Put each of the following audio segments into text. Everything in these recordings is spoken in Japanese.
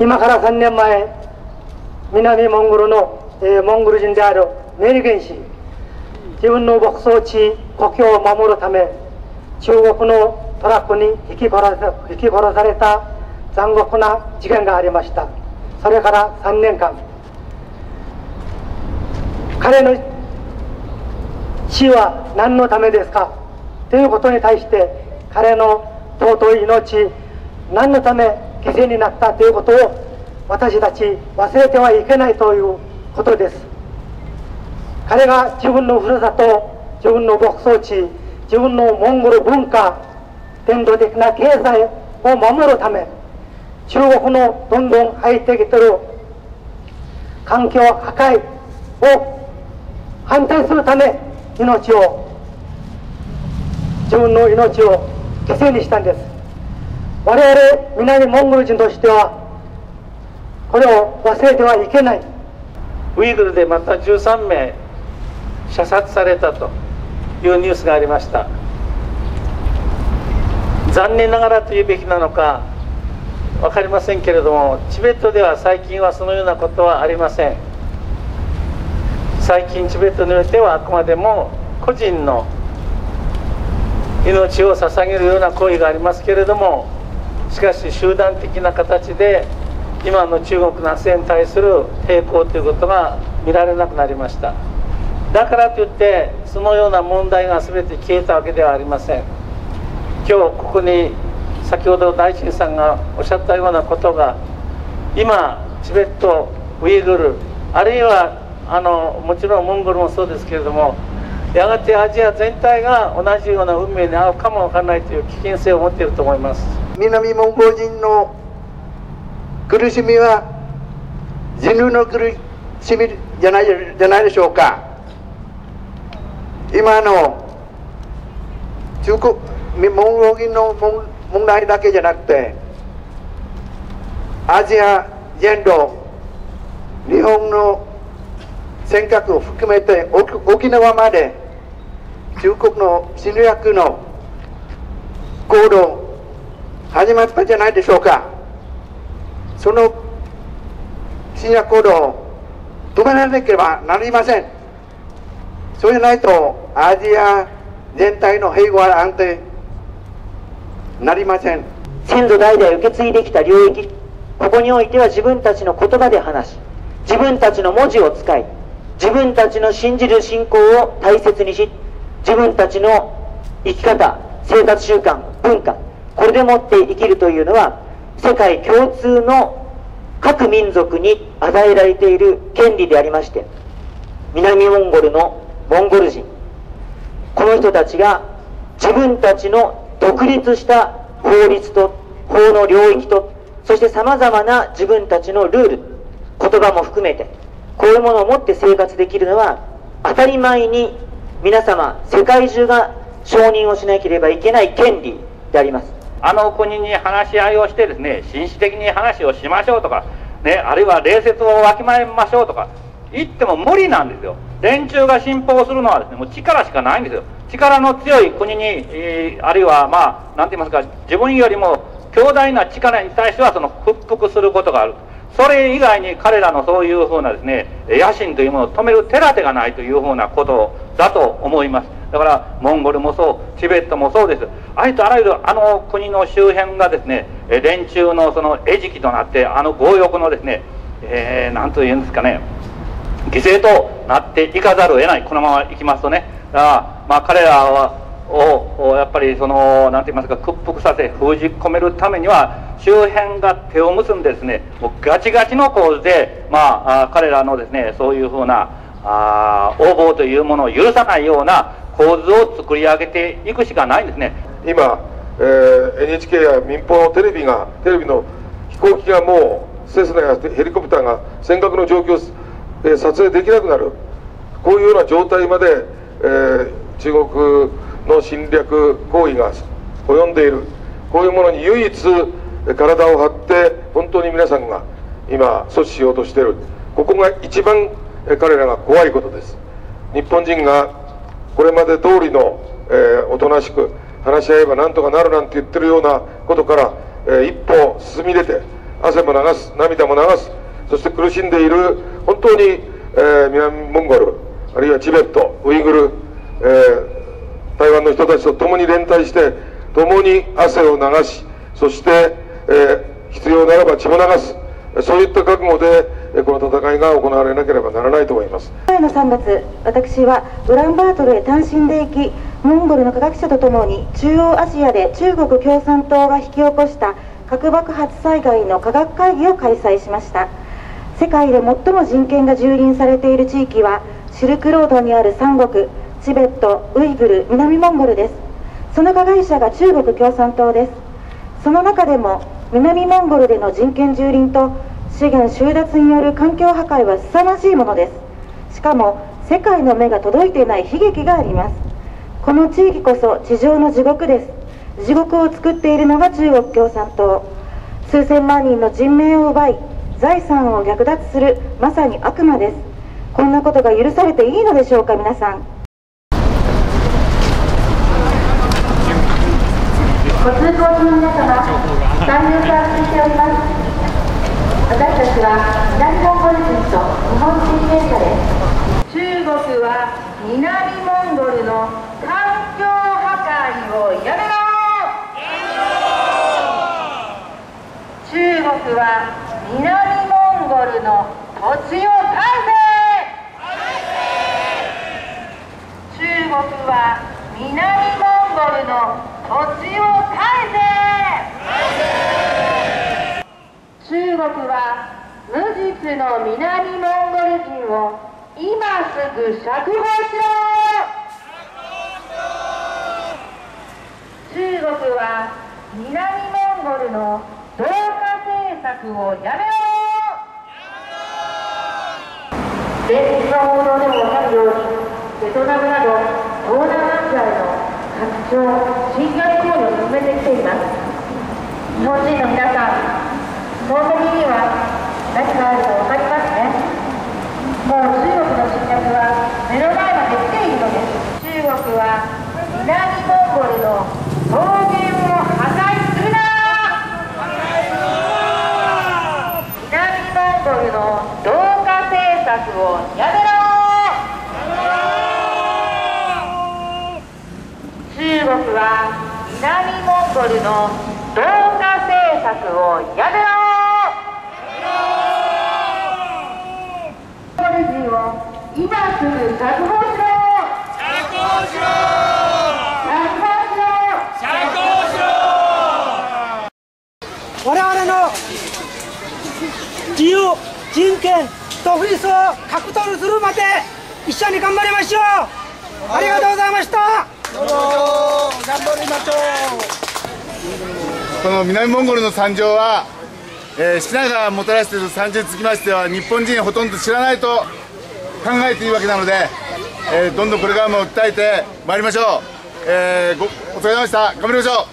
今から3年前、南モンゴルの、モンゴル人であるメルゲン氏、自分の牧草地、故郷を守るため、中国のトラックに引き殺された残酷な事件がありました。それから3年間、彼の死は何のためですかということに対して、彼の尊い命、何のため犠牲になったということを私たち忘れてはいけないということです。彼が自分のふるさと、自分の牧草地、自分のモンゴル文化、伝統的な経済を守るため、中国のどんどん入ってきている環境破壊を反対するため、自分の命を犠牲にしたんです。我々南モンゴル人としてはこれを忘れてはいけない。ウイグルでまた13名射殺されたというニュースがありました。残念ながらというべきなのか分かりませんけれども、チベットでは最近はそのようなことはありません。最近チベットにおいてはあくまでも個人の命を捧げるような行為がありますけれども、しかし集団的な形で今の中国のASEANに対する抵抗ということが見られなくなりました。だからといってそのような問題が全て消えたわけではありません。今日ここに先ほど大臣さんがおっしゃったようなことが、今チベット、ウイグル、あるいはもちろんモンゴルもそうですけれども、やがてアジア全体が同じような運命に遭うかもわからないという危険性を持っていると思います。南モンゴル人の苦しみは人類の苦しみじゃないでしょうか。今の中国モンゴル人の問題だけじゃなくて、アジア全土、日本の尖閣を含めて沖縄まで中国の侵略の行動始まったじゃないでしょうか。その侵略行動を止められなければなりません。そうでないとアジア全体の平和安定なりません。先祖代々受け継いできた領域、ここにおいては自分たちの言葉で話し、自分たちの文字を使い、自分たちの信じる信仰を大切にし、自分たちの生き方、生活習慣、文化、これでもって生きるというのは、世界共通の各民族に与えられている権利でありまして、南モンゴルのモンゴル人、この人たちが自分たちの独立した法律と法の領域と、そしてさまざまな自分たちのルール、言葉も含めてこういうものを持って生活できるのは、当たり前に皆様世界中が承認をしなければいけない権利であります。あの国に話し合いをしてですね、紳士的に話をしましょうとか、ね、あるいは礼節をわきまえましょうとか言っても無理なんですよ。連中が信奉するのはですね、もう力しかないんですよ。力の強い国に、あるいはまあ何て言いますか、自分よりも強大な力に対してはその屈服することがある。それ以外に彼らのそういうふうなですね、野心というものを止める手立てがないというふうなことだと思います。だからモンゴルもそう、チベットもそうです。ありとあらゆるあの国の周辺がですね、連中のその餌食となって、あの強欲のですね、なんというんですかね、犠牲となっていかざるを得ない。このままいきますとね、まあ彼らはをやっぱりその何て言いますか、屈服させ封じ込めるためには周辺が手を結んでですね、もうガチガチの構図で、まあ彼らのですねそういうふうな横暴というものを許さないような構図を作り上げていくしかないんですね。今、NHK や民放のテレビの飛行機がもうセスナやヘリコプターが尖閣の状況を、撮影できなくなる、こういうような状態まで、中国の侵略行為が及んでいる。こういうものに唯一体を張って本当に皆さんが今阻止しようとしている、ここが一番彼らが怖いことです。日本人がこれまで通りの、おとなしく話し合えばなんとかなるなんて言ってるようなことから、一歩進み出て、汗も流す、涙も流す、そして苦しんでいる本当に、南モンゴル、あるいはチベット、ウイグル、台湾の人たちと共に連帯して共に汗を流し、そして、必要ならば血も流す、そういった覚悟でこの戦いが行われなければならないと思います。去年の3月、私はウランバートルへ単身で行き、モンゴルの科学者とともに中央アジアで中国共産党が引き起こした核爆発災害の科学会議を開催しました。世界で最も人権が蹂躙されている地域はシルクロードにある三国、チベット、ウイグル、南モンゴルです。その加害者が中国共産党です。その中でも南モンゴルでの人権蹂躙と資源収奪による環境破壊は凄まじいものです。しかも世界の目が届いていない悲劇があります。この地域こそ地上の地獄です。地獄を作っているのが中国共産党。数千万人の人命を奪い、財産を略奪する、まさに悪魔です。こんなことが許されていいのでしょうか、皆さん。ご通行の皆様、大変感謝しております。私たちは南モンゴル人と日本人経済です。中国は南モンゴルの環境破壊をやめろ！中国は南モンゴルの土地を返せ！中国は南モンゴルの土地を返せ！中国は無実の南モンゴル人を今すぐ釈放しろ！中国は南モンゴルの同化政策をやめろ！連日の報道でもわかるように、ベトナムなど東南アジアへの拡張、侵略行為を進めてきています。日本人の皆さん、この国には何があるか分かりますね。もう中国の侵略は目の前まで来ているのです。中国は南モンゴルの草原を破壊するな！南モンゴルの同化政策をやめろ！中国は南モンゴルの同化政策をやめろ！モンゴル人を今すぐ釈放しろ！釈放しろ！釈放しろ！我々の自由、人権、独立を獲得するまで一緒に頑張りましょう。ありがとうございました。頑張りましょう。この南モンゴルの惨状は、シナがもたらしている惨状につきましては日本人ほとんど知らないと考えていいわけなので、どんどんこれからも訴えてまいりましょう。お疲れ様でした。頑張りましょ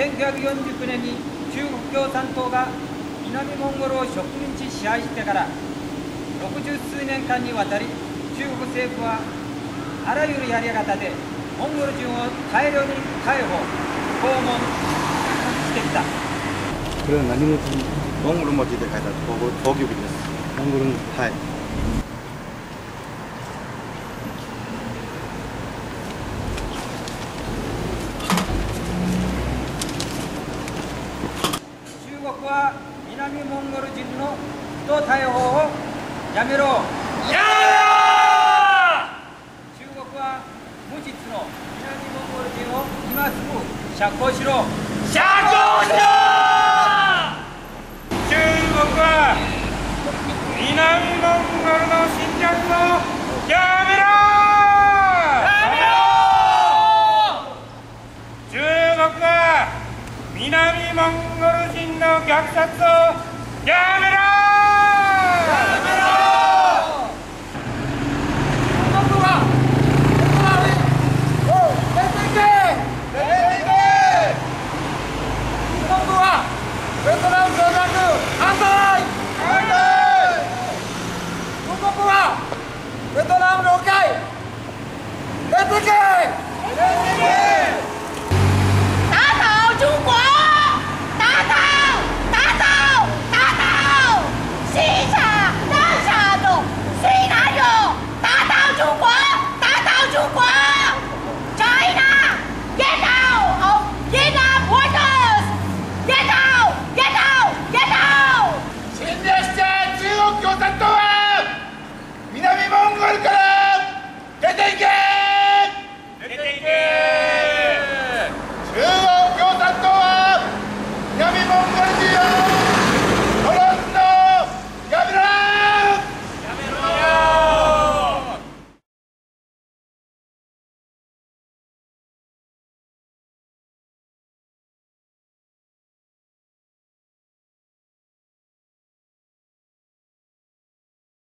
1949年に中国共産党が南モンゴルを植民地支配してから60数年間にわたり、中国政府はあらゆるやり方でモンゴル人を大量に解放、拷問してきた。これは何文字？モンゴル文字で書いた防御壁です。モンゴル文字、はい。南モンゴル人の人逮捕をやめろ！やー！中国は無実の南モンゴル人を今すぐ釈放しろ！釈放しろ！中国は南モンゴルの侵略をやめろ！